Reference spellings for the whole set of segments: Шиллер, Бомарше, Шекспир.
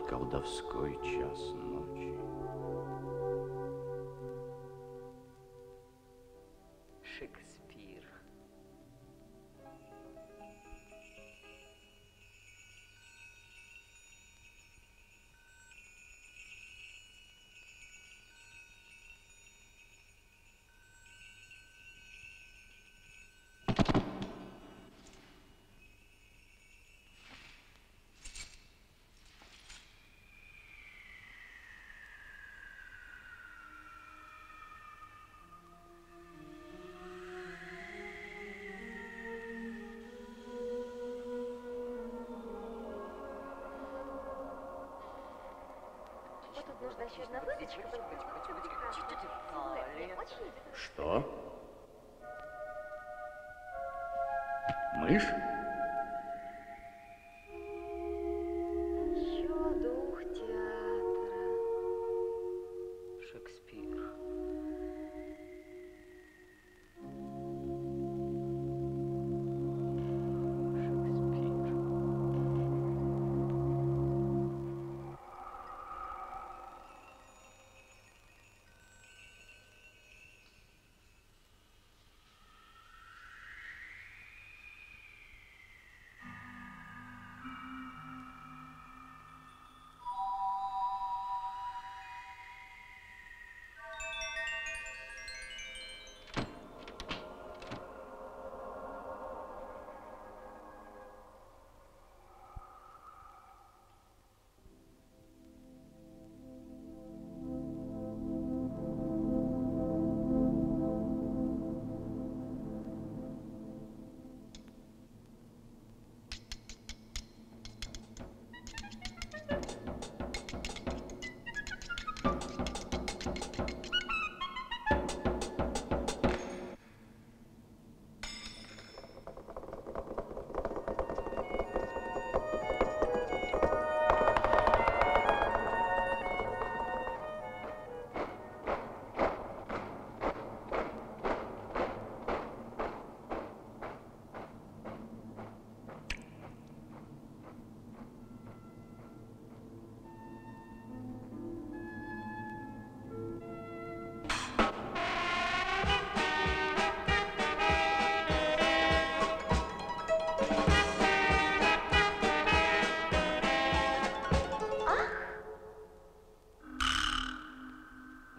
тот колдовской час ночи. Шекспир. Что? Мышь? Еще дух театра. Шекспир.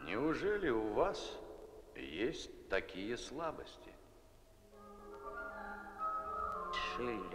Неужели у вас есть такие слабости? Шиллер.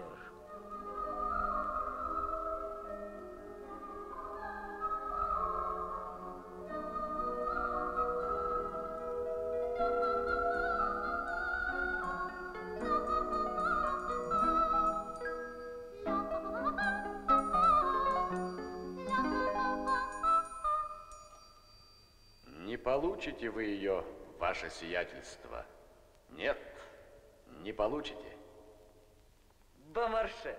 Получите вы ее, ваше сиятельство? Нет, не получите. Бомарше.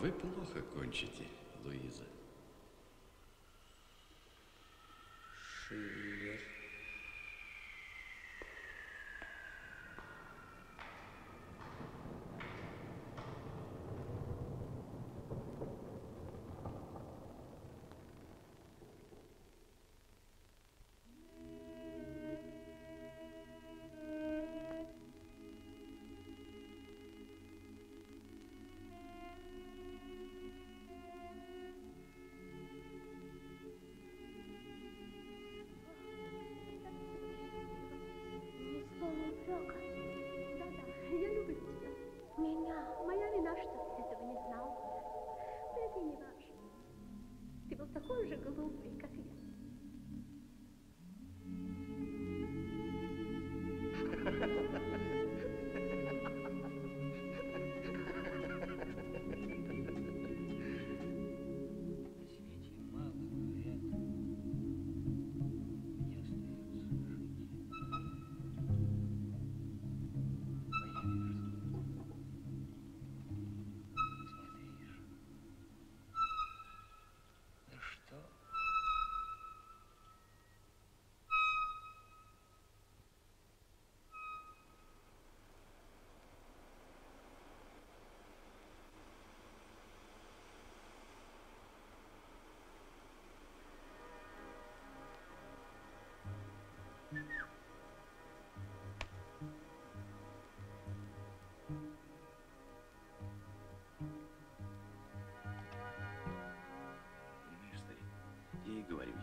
Вы плохо кончите, Луиза. Шиллер.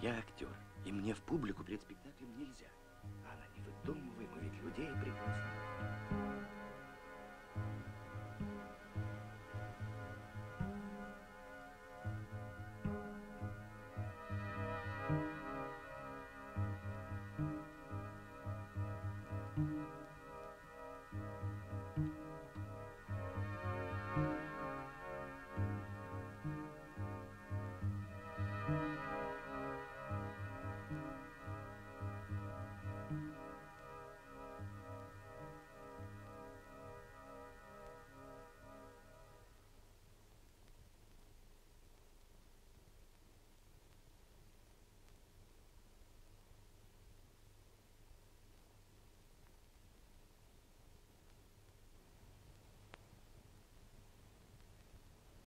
Я актер, и мне в публику перед спектаклем нельзя.